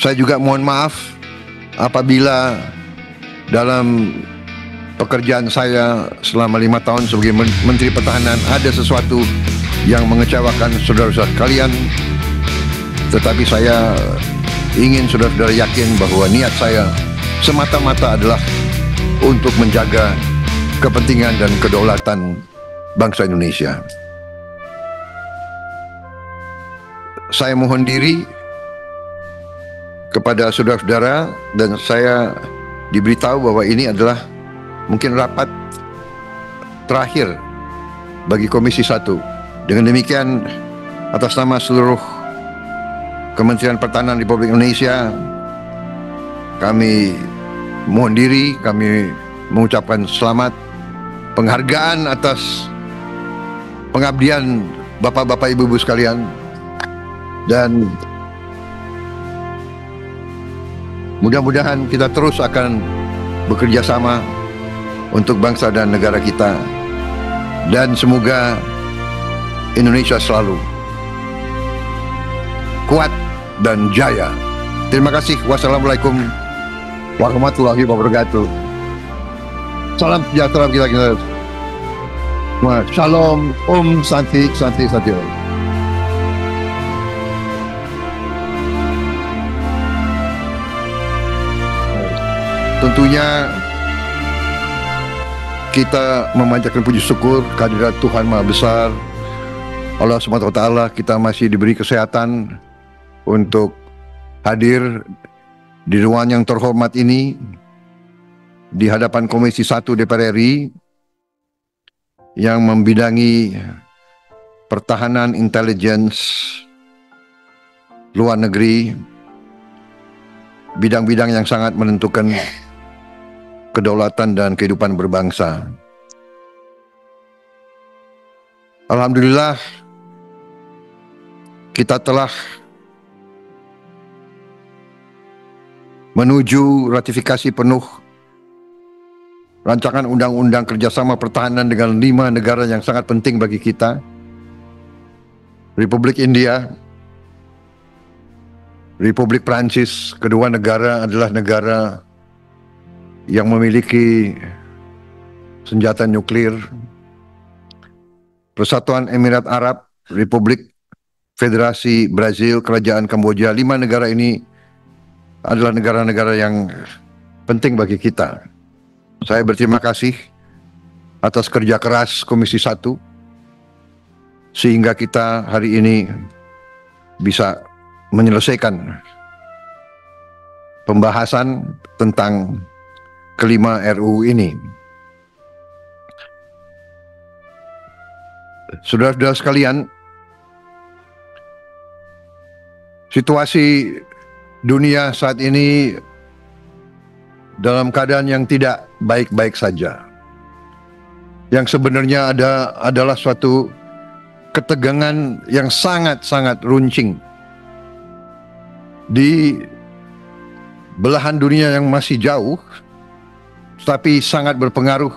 Saya juga mohon maaf apabila dalam pekerjaan saya selama 5 tahun sebagai Menteri Pertahanan ada sesuatu yang mengecewakan saudara-saudara kalian. Tetapi saya ingin saudara-saudara yakin bahwa niat saya semata-mata adalah untuk menjaga kepentingan dan kedaulatan bangsa Indonesia. Saya mohon diri kepada saudara-saudara, dan saya diberitahu bahwa ini adalah mungkin rapat terakhir bagi Komisi 1. Dengan demikian, atas nama seluruh Kementerian Pertahanan Republik Indonesia, kami mohon diri, kami mengucapkan selamat penghargaan atas pengabdian bapak-bapak ibu-ibu sekalian, dan mudah-mudahan kita terus akan bekerja sama untuk bangsa dan negara kita. Dan semoga Indonesia selalu kuat dan jaya. Terima kasih. Wassalamualaikum warahmatullahi wabarakatuh. Salam sejahtera bagi kita. Shalom, Om Santi, Santi, Santi. Tentunya kita memanjatkan puji syukur kehadirat Tuhan Maha Besar Allah SWT. Kita masih diberi kesehatan untuk hadir di ruang yang terhormat ini di hadapan Komisi 1 DPR RI yang membidangi pertahanan, intelligence, luar negeri, bidang-bidang yang sangat menentukan kedaulatan dan kehidupan berbangsa. Alhamdulillah, kita telah menuju ratifikasi penuh rancangan undang-undang kerjasama pertahanan dengan 5 negara yang sangat penting bagi kita: Republik India, Republik Perancis. Kedua negara adalah negara yang memiliki senjata nuklir. Persatuan Emirat Arab, Republik Federasi Brazil, Kerajaan Kamboja. 5 negara ini adalah negara-negara yang penting bagi kita. Saya berterima kasih atas kerja keras Komisi 1 sehingga kita hari ini bisa menyelesaikan pembahasan tentang kelima RUU ini. Saudara-saudara sekalian, situasi dunia saat ini dalam keadaan yang tidak baik-baik saja. Yang sebenarnya adalah suatu ketegangan yang sangat-sangat runcing di belahan dunia yang masih jauh, tapi sangat berpengaruh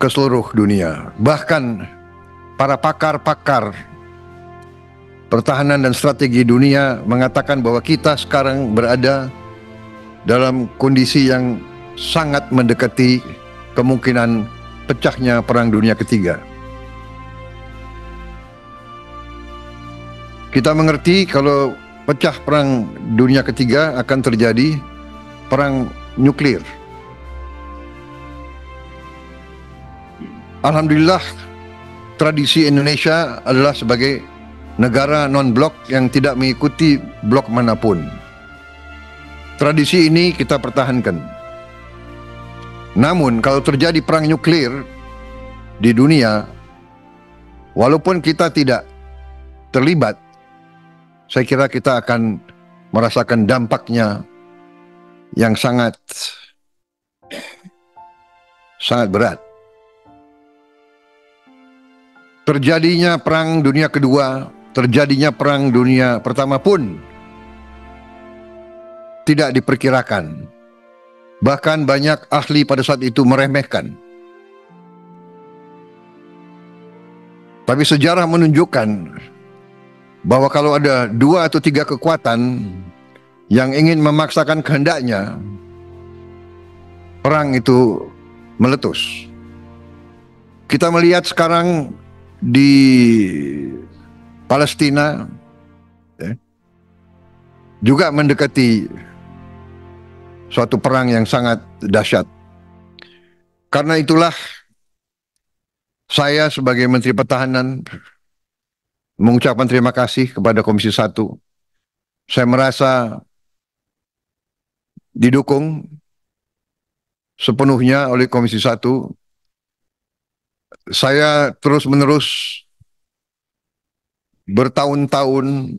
ke seluruh dunia. Bahkan para pakar-pakar pertahanan dan strategi dunia mengatakan bahwa kita sekarang berada dalam kondisi yang sangat mendekati kemungkinan pecahnya Perang Dunia Ketiga. Kita mengerti kalau pecah Perang Dunia Ketiga akan terjadi perang nuklir. Alhamdulillah, tradisi Indonesia adalah sebagai negara non-blok yang tidak mengikuti blok manapun. Tradisi ini kita pertahankan. Namun kalau terjadi perang nuklir di dunia, walaupun kita tidak terlibat, saya kira kita akan merasakan dampaknya yang sangat berat. Terjadinya Perang Dunia Kedua, terjadinya Perang Dunia Pertama pun tidak diperkirakan. Bahkan banyak ahli pada saat itu meremehkan. Tapi sejarah menunjukkan bahwa kalau ada dua atau tiga kekuatan yang ingin memaksakan kehendaknya, perang itu meletus. Kita melihat sekarang di Palestina juga mendekati suatu perang yang sangat dahsyat. Karena itulah saya sebagai Menteri Pertahanan mengucapkan terima kasih kepada Komisi 1. Saya merasa didukung sepenuhnya oleh Komisi 1. Saya terus-menerus bertahun-tahun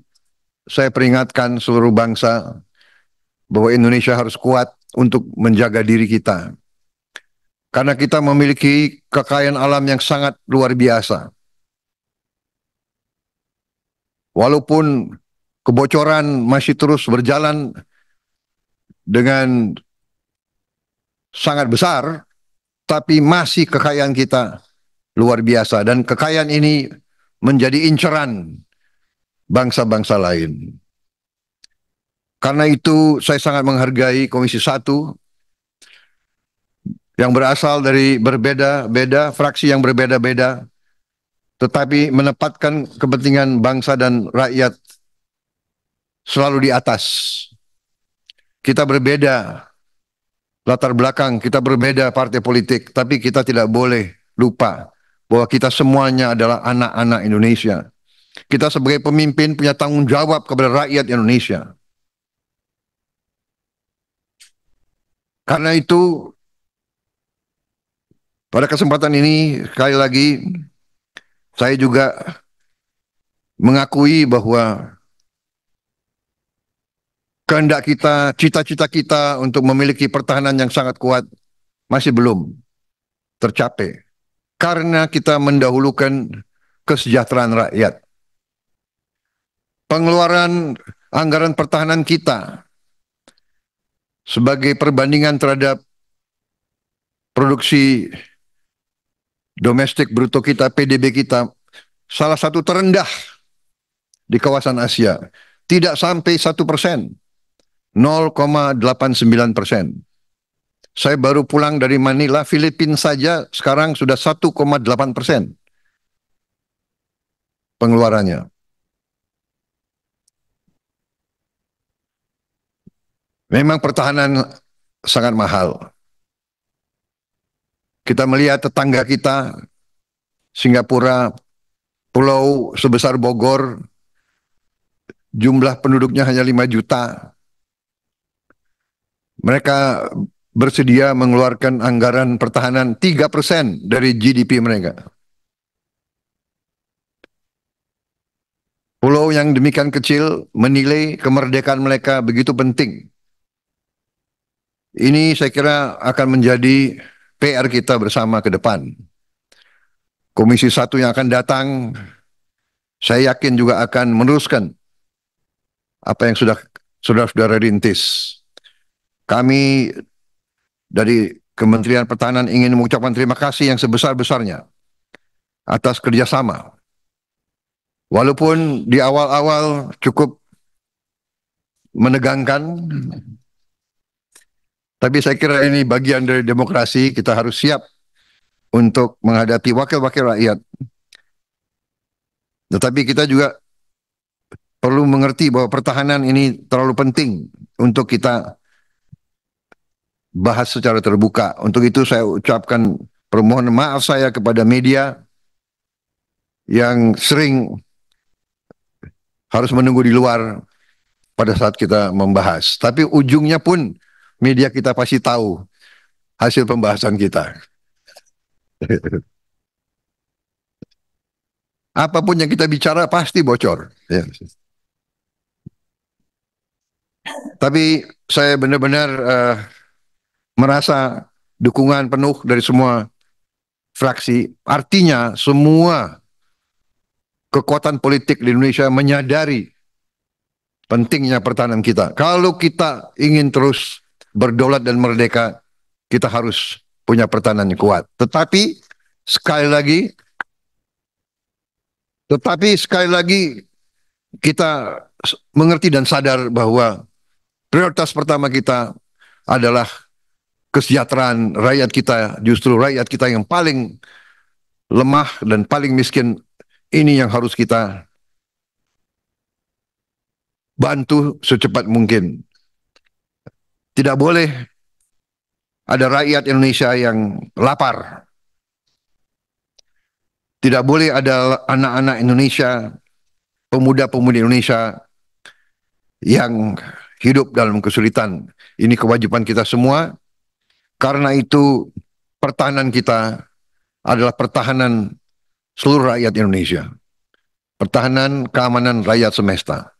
saya peringatkan seluruh bangsa bahwa Indonesia harus kuat untuk menjaga diri kita. Karena kita memiliki kekayaan alam yang sangat luar biasa. Walaupun kebocoran masih terus berjalan dengan sangat besar, tapi masih kekayaan kita luar biasa. Dan kekayaan ini menjadi inceran bangsa-bangsa lain. Karena itu saya sangat menghargai Komisi 1 yang berasal dari berbeda-beda, fraksi yang berbeda-beda, tetapi menempatkan kepentingan bangsa dan rakyat selalu di atas. Kita berbeda latar belakang, kita berbeda partai politik, tapi kita tidak boleh lupa bahwa kita semuanya adalah anak-anak Indonesia. Kita sebagai pemimpin punya tanggung jawab kepada rakyat Indonesia. Karena itu, pada kesempatan ini, sekali lagi, saya juga mengakui bahwa kehendak kita, cita-cita kita untuk memiliki pertahanan yang sangat kuat masih belum tercapai. Karena kita mendahulukan kesejahteraan rakyat. Pengeluaran anggaran pertahanan kita sebagai perbandingan terhadap produksi domestik bruto kita, PDB kita, salah satu terendah di kawasan Asia. Tidak sampai 1%, 0,89%. Saya baru pulang dari Manila, Filipina saja sekarang sudah 1,8% pengeluarannya. Memang pertahanan sangat mahal. Kita melihat tetangga kita, Singapura, pulau sebesar Bogor, jumlah penduduknya hanya 5 juta. Mereka bersedia mengeluarkan anggaran pertahanan 3% dari GDP mereka. Pulau yang demikian kecil menilai kemerdekaan mereka begitu penting. Ini saya kira akan menjadi PR kita bersama ke depan. Komisi 1 yang akan datang, saya yakin juga akan meneruskan apa yang sudah saudara-saudara rintis. Kami dari Kementerian Pertahanan ingin mengucapkan terima kasih yang sebesar-besarnya atas kerjasama. Walaupun di awal-awal cukup menegangkan, tapi saya kira ini bagian dari demokrasi, kita harus siap untuk menghadapi wakil-wakil rakyat. Tetapi kita juga perlu mengerti bahwa pertahanan ini terlalu penting untuk kita bahas secara terbuka. Untuk itu saya ucapkan permohonan maaf saya kepada media yang sering harus menunggu di luar pada saat kita membahas. Tapi ujungnya pun media kita pasti tahu hasil pembahasan kita. Apapun yang kita bicara pasti bocor. Ya. Tapi saya benar-benar merasa dukungan penuh dari semua fraksi. Artinya semua kekuatan politik di Indonesia menyadari pentingnya pertahanan kita. Kalau kita ingin terus berdaulat dan merdeka, kita harus punya pertahanan yang kuat. Tetapi sekali lagi kita mengerti dan sadar bahwa prioritas pertama kita adalah kesejahteraan rakyat kita, justru rakyat kita yang paling lemah dan paling miskin ini yang harus kita bantu secepat mungkin. Tidak boleh ada rakyat Indonesia yang lapar. Tidak boleh ada anak-anak Indonesia, pemuda-pemudi Indonesia yang hidup dalam kesulitan. Ini kewajiban kita semua. Karena itu pertahanan kita adalah pertahanan seluruh rakyat Indonesia. Pertahanan keamanan rakyat semesta.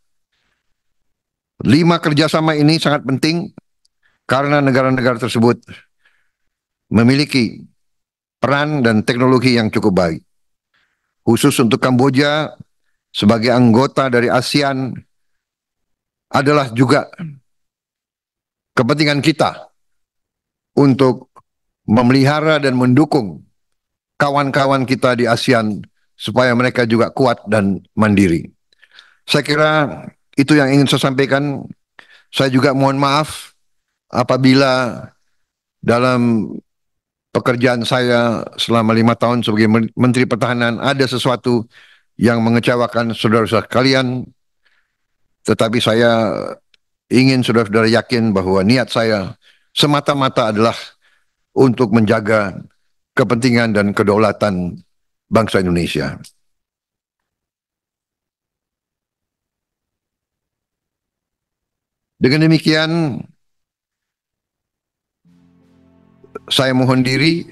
5 kerjasama ini sangat penting karena negara-negara tersebut memiliki peran dan teknologi yang cukup baik. Khusus untuk Kamboja sebagai anggota dari ASEAN adalah juga kepentingan kita untuk memelihara dan mendukung kawan-kawan kita di ASEAN supaya mereka juga kuat dan mandiri. Saya kira itu yang ingin saya sampaikan. Saya juga mohon maaf apabila dalam pekerjaan saya selama 5 tahun sebagai Menteri Pertahanan ada sesuatu yang mengecewakan saudara-saudara kalian. Tetapi saya ingin saudara-saudara yakin bahwa niat saya semata-mata adalah untuk menjaga kepentingan dan kedaulatan bangsa Indonesia. Dengan demikian, saya mohon diri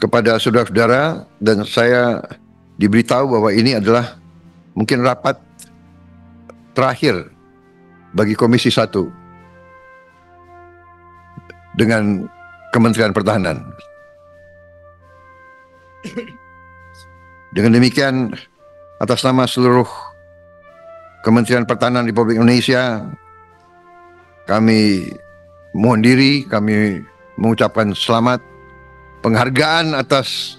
kepada saudara-saudara dan saya diberitahu bahwa ini adalah mungkin rapat terakhir bagi Komisi 1 dengan Kementerian Pertahanan. Dengan demikian, atas nama seluruh Kementerian Pertahanan Republik Indonesia, kami mohon diri, kami mengucapkan selamat penghargaan atas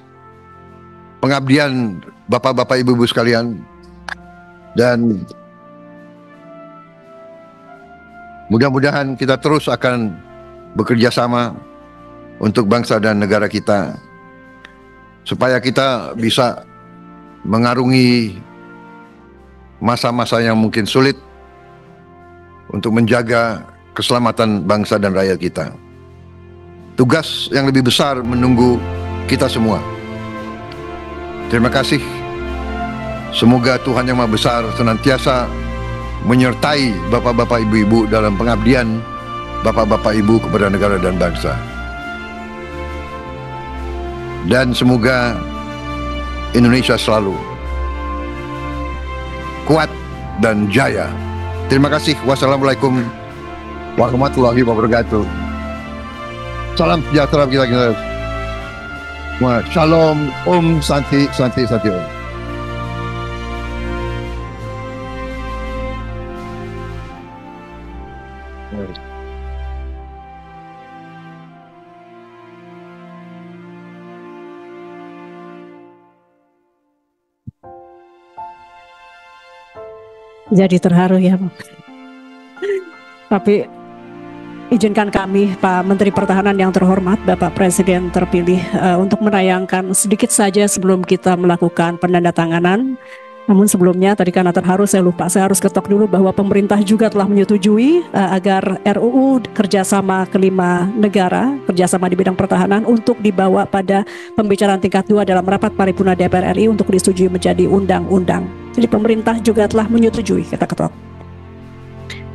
pengabdian bapak-bapak ibu-ibu sekalian dan mudah-mudahan kita terus akan bekerja sama untuk bangsa dan negara kita supaya kita bisa mengarungi masa-masa yang mungkin sulit untuk menjaga keselamatan bangsa dan rakyat kita. Tugas yang lebih besar menunggu kita semua. Terima kasih. Semoga Tuhan Yang Maha Besar senantiasa menyertai bapak-bapak ibu-ibu dalam pengabdian bapak-bapak ibu kepada negara dan bangsa. Dan semoga Indonesia selalu kuat dan jaya. Terima kasih. Wassalamualaikum warahmatullahi wabarakatuh. Salam sejahtera bagi kita. Shalom, Om Santi, Santi, Santi Om. Jadi terharu ya, tapi izinkan kami Pak Menteri Pertahanan yang terhormat, Bapak Presiden terpilih untuk menayangkan sedikit saja sebelum kita melakukan penandatanganan. Namun sebelumnya tadi karena terharu saya lupa, saya harus ketok dulu bahwa pemerintah juga telah menyetujui agar RUU kerjasama kelima negara, kerjasama di bidang pertahanan untuk dibawa pada pembicaraan tingkat 2 dalam rapat paripurna DPR RI untuk disetujui menjadi undang-undang. Jadi pemerintah juga telah menyetujui, kata ketok.